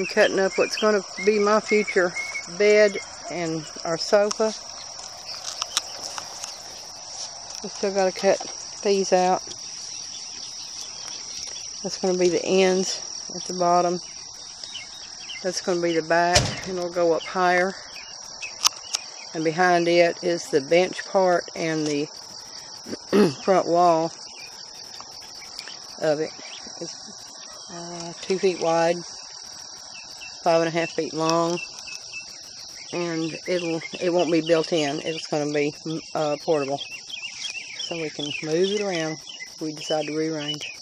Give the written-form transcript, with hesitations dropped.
been cutting up what's going to be my future bed and our sofa. We still got to cut these out. That's going to be the ends at the bottom. That's going to be the back, and it'll go up higher. And behind it is the bench part and the front wall of it. It's 2 feet wide, 5.5 feet long, and it won't be built in. It's going to be portable, so we can move it around if we decide to rearrange.